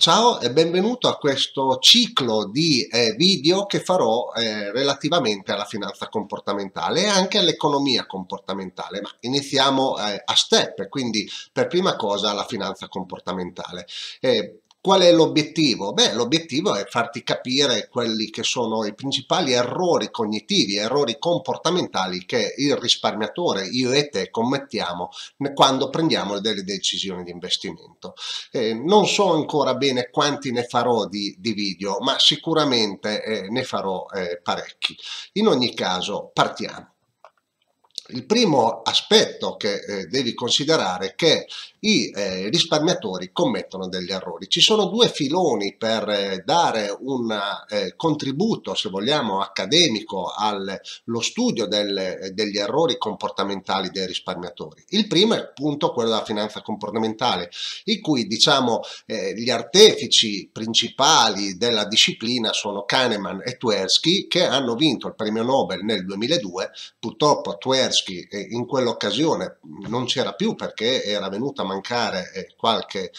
Ciao e benvenuto a questo ciclo di video che farò relativamente alla finanza comportamentale e anche all'economia comportamentale, ma iniziamo a step, quindi per prima cosa la finanza comportamentale. Qual è l'obiettivo? Beh, l'obiettivo è farti capire quelli che sono i principali errori cognitivi, errori comportamentali che il risparmiatore, io e te, commettiamo quando prendiamo delle decisioni di investimento. Non so ancora bene quanti ne farò di video, ma sicuramente ne farò parecchi. In ogni caso, partiamo. Il primo aspetto che devi considerare è che i risparmiatori commettono degli errori. Ci sono due filoni per dare un contributo, se vogliamo, accademico allo studio degli errori comportamentali dei risparmiatori. Il primo è appunto quello della finanza comportamentale, in cui diciamo gli artefici principali della disciplina sono Kahneman e Tversky, che hanno vinto il premio Nobel nel 2002, purtroppo Tversky in quell'occasione non c'era più perché era venuta a mancare qualche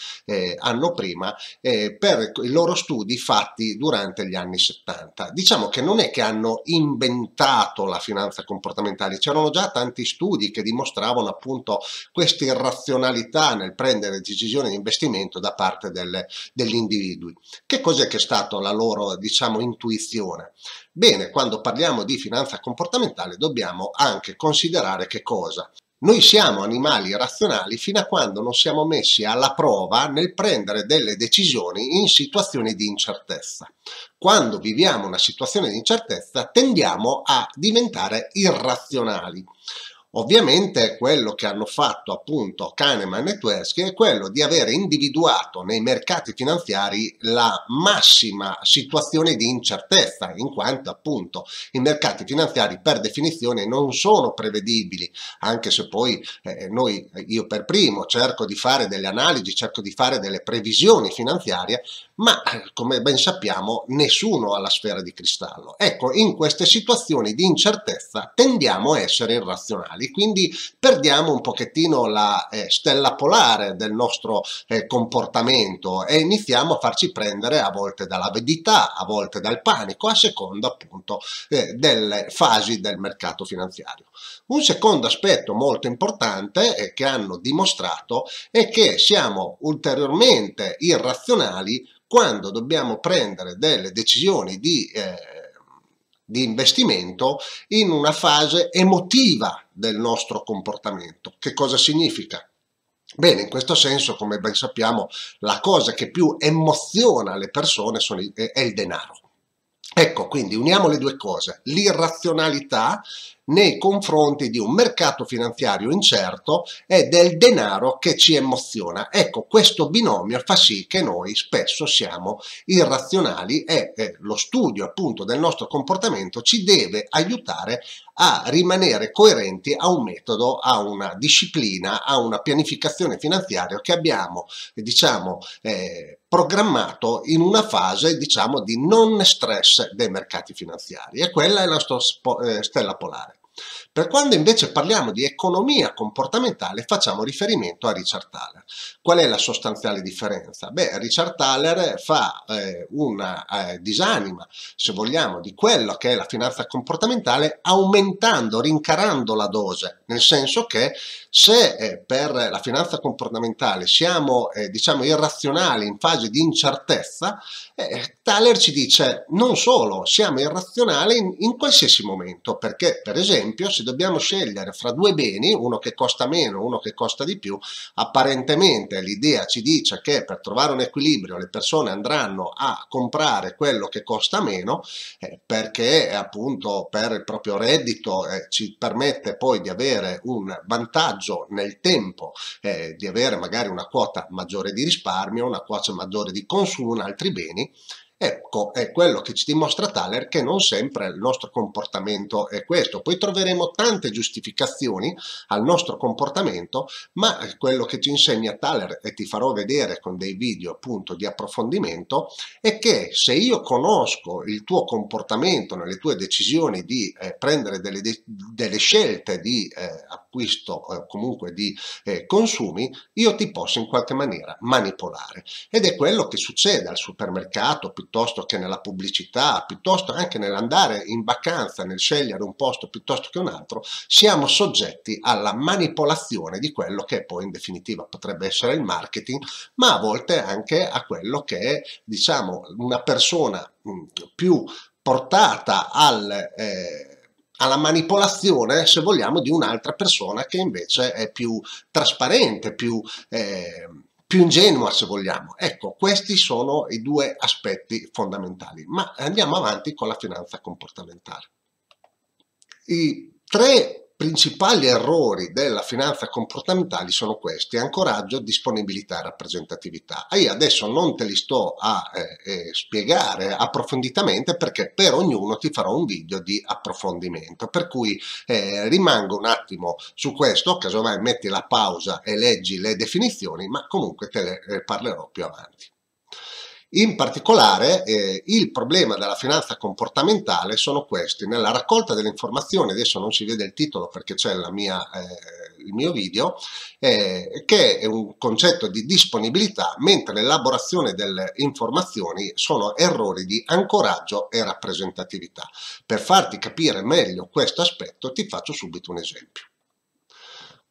anno prima, per i loro studi fatti durante gli anni 70. Diciamo che non è che hanno inventato la finanza comportamentale, c'erano già tanti studi che dimostravano appunto questa irrazionalità nel prendere decisioni di investimento da parte degli individui. Che cos'è che è stata la loro, diciamo, intuizione? Bene, quando parliamo di finanza comportamentale dobbiamo anche considerare che cosa? Noi siamo animali razionali fino a quando non siamo messi alla prova nel prendere delle decisioni in situazioni di incertezza. Quando viviamo una situazione di incertezza tendiamo a diventare irrazionali. Ovviamente quello che hanno fatto appunto Kahneman e Tversky è quello di avere individuato nei mercati finanziari la massima situazione di incertezza, in quanto appunto i mercati finanziari per definizione non sono prevedibili, anche se poi io per primo cerco di fare delle analisi, cerco di fare delle previsioni finanziarie, ma come ben sappiamo nessuno ha la sfera di cristallo. Ecco, in queste situazioni di incertezza tendiamo a essere irrazionali. Quindi perdiamo un pochettino la stella polare del nostro comportamento e iniziamo a farci prendere a volte dall'avidità, a volte dal panico, a seconda appunto delle fasi del mercato finanziario. Un secondo aspetto molto importante che hanno dimostrato è che siamo ulteriormente irrazionali quando dobbiamo prendere delle decisioni di investimento in una fase emotiva del nostro comportamento. Che cosa significa? Bene, in questo senso, come ben sappiamo, la cosa che più emoziona le persone è il denaro. Ecco, quindi uniamo le due cose, l'irrazionalità nei confronti di un mercato finanziario incerto e del denaro che ci emoziona. Ecco, questo binomio fa sì che noi spesso siamo irrazionali e lo studio appunto del nostro comportamento ci deve aiutare a rimanere coerenti a un metodo, a una disciplina, a una pianificazione finanziaria che abbiamo, diciamo, programmato in una fase, diciamo, di non stress dei mercati finanziari, e quella è la stella polare. Per quando invece parliamo di economia comportamentale facciamo riferimento a Richard Thaler. Qual è la sostanziale differenza? Beh, Richard Thaler fa una disanima, se vogliamo, di quello che è la finanza comportamentale aumentando, rincarando la dose, nel senso che se per la finanza comportamentale siamo diciamo irrazionali in fase di incertezza, Thaler ci dice non solo siamo irrazionali in qualsiasi momento, perché per esempio se dobbiamo scegliere fra due beni, uno che costa meno, uno che costa di più, apparentemente l'idea ci dice che per trovare un equilibrio le persone andranno a comprare quello che costa meno, perché appunto per il proprio reddito ci permette poi di avere un vantaggio nel tempo, di avere magari una quota maggiore di risparmio, una quota maggiore di consumo in altri beni. Ecco, è quello che ci dimostra Thaler, che non sempre il nostro comportamento è questo. Poi troveremo tante giustificazioni al nostro comportamento, ma quello che ci insegna Thaler, e ti farò vedere con dei video appunto di approfondimento, è che se io conosco il tuo comportamento nelle tue decisioni di prendere delle scelte di appunto acquisto o comunque di consumi, io ti posso in qualche maniera manipolare. Ed è quello che succede al supermercato, piuttosto che nella pubblicità, piuttosto anche nell'andare in vacanza, nel scegliere un posto piuttosto che un altro. Siamo soggetti alla manipolazione di quello che poi in definitiva potrebbe essere il marketing, ma a volte anche a quello che è, diciamo, una persona più portata alla manipolazione, se vogliamo, di un'altra persona che invece è più trasparente, più ingenua, se vogliamo. Ecco, questi sono i due aspetti fondamentali. Ma andiamo avanti con la finanza comportamentale. I tre principali errori della finanza comportamentale sono questi: ancoraggio, disponibilità e rappresentatività. Io adesso non te li sto a spiegare approfonditamente, perché per ognuno ti farò un video di approfondimento, per cui rimango un attimo su questo, casomai metti la pausa e leggi le definizioni, ma comunque te le parlerò più avanti. In particolare il problema della finanza comportamentale sono questi: nella raccolta delle informazioni, adesso non si vede il titolo perché c'è il mio video, che è un concetto di disponibilità, mentre l'elaborazione delle informazioni sono errori di ancoraggio e rappresentatività. Per farti capire meglio questo aspetto ti faccio subito un esempio.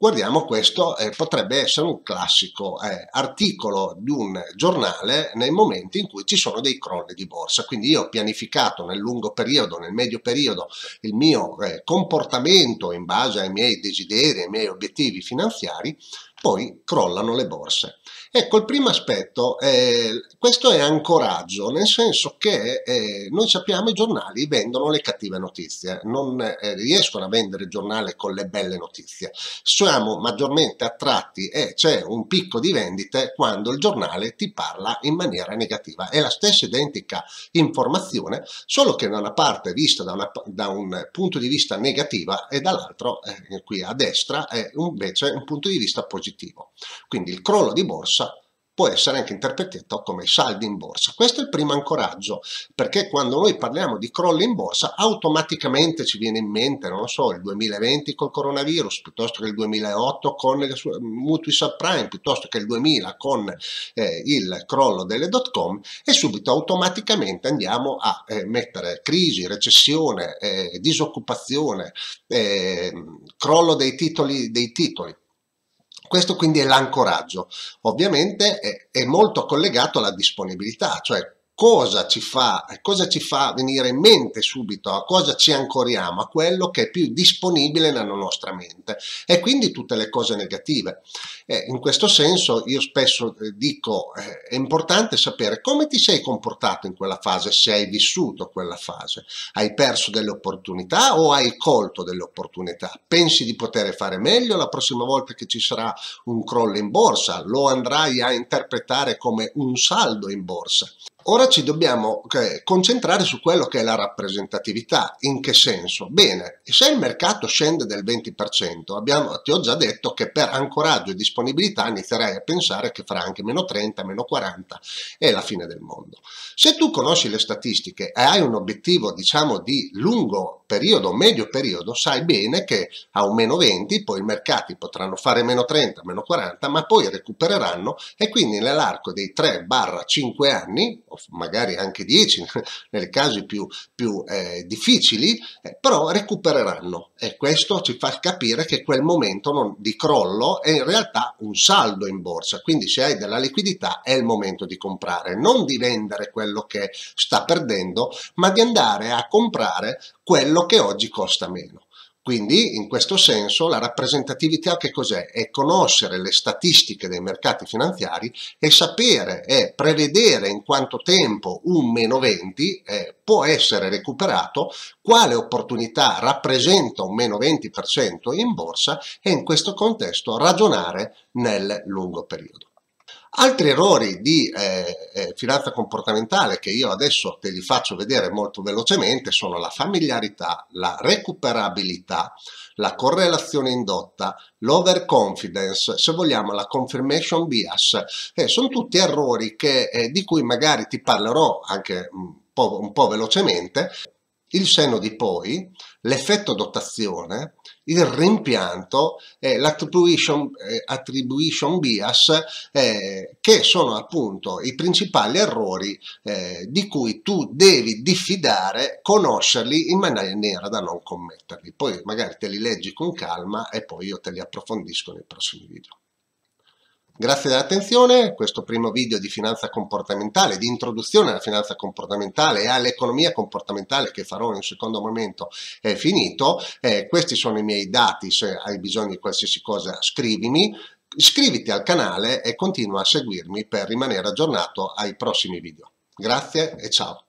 Guardiamo questo, potrebbe essere un classico articolo di un giornale nei momenti in cui ci sono dei crolli di borsa. Quindi io ho pianificato nel lungo periodo, nel medio periodo, il mio comportamento in base ai miei desideri, ai miei obiettivi finanziari, poi crollano le borse. Ecco, il primo aspetto, questo è ancoraggio, nel senso che noi sappiamo i giornali vendono le cattive notizie, non riescono a vendere il giornale con le belle notizie. Siamo maggiormente attratti e c'è un picco di vendite quando il giornale ti parla in maniera negativa. È la stessa identica informazione, solo che da una parte vista da un punto di vista negativo e dall'altro, qui a destra, è invece un punto di vista positivo. Quindi il crollo di borsa può essere anche interpretato come saldi in borsa. Questo è il primo ancoraggio, perché quando noi parliamo di crolli in borsa automaticamente ci viene in mente, non lo so, il 2020 col coronavirus, piuttosto che il 2008 con i mutui subprime, piuttosto che il 2000 con il crollo delle dot-com, e subito automaticamente andiamo a mettere crisi, recessione, disoccupazione, crollo dei titoli. Questo quindi è l'ancoraggio. Ovviamente è molto collegato alla disponibilità, cioè cosa ci fa venire in mente subito, a cosa ci ancoriamo, a quello che è più disponibile nella nostra mente, e quindi tutte le cose negative. In questo senso io spesso dico, è importante sapere come ti sei comportato in quella fase, se hai vissuto quella fase. Hai perso delle opportunità o hai colto delle opportunità? Pensi di poter fare meglio la prossima volta che ci sarà un crollo in borsa? Lo andrai a interpretare come un saldo in borsa? Ora ci dobbiamo concentrare su quello che è la rappresentatività. In che senso? Bene, se il mercato scende del 20%, ti ho già detto che per ancoraggio e disponibilità inizierai a pensare che farà anche meno 30, meno 40, è la fine del mondo. Se tu conosci le statistiche e hai un obiettivo, diciamo, di lungo periodo, medio periodo, sai bene che a un meno 20 poi i mercati potranno fare meno 30, meno 40, ma poi recupereranno, e quindi nell'arco dei 3-5 anni, magari anche 10 nei casi più difficili, però recupereranno, e questo ci fa capire che quel momento di crollo è in realtà un saldo in borsa. Quindi se hai della liquidità è il momento di comprare, non di vendere quello che sta perdendo, ma di andare a comprare quello che oggi costa meno. Quindi in questo senso la rappresentatività che cos'è? È conoscere le statistiche dei mercati finanziari e sapere e prevedere in quanto tempo un meno 20 può essere recuperato, quale opportunità rappresenta un meno 20% in borsa, e in questo contesto ragionare nel lungo periodo. Altri errori di finanza comportamentale che io adesso te li faccio vedere molto velocemente sono la familiarità, la recuperabilità, la correlazione indotta, l'overconfidence, se vogliamo la confirmation bias. Sono tutti errori di cui magari ti parlerò anche un po' velocemente. Il senno di poi, l'effetto dotazione, il rimpianto, l'attribution bias, che sono appunto i principali errori di cui tu devi diffidare, conoscerli in maniera da non commetterli. Poi magari te li leggi con calma e poi io te li approfondisco nei prossimi video. Grazie dell'attenzione, questo primo video di finanza comportamentale, di introduzione alla finanza comportamentale e all'economia comportamentale, che farò in un secondo momento, è finito. Questi sono i miei dati, se hai bisogno di qualsiasi cosa scrivimi, iscriviti al canale e continua a seguirmi per rimanere aggiornato ai prossimi video. Grazie e ciao!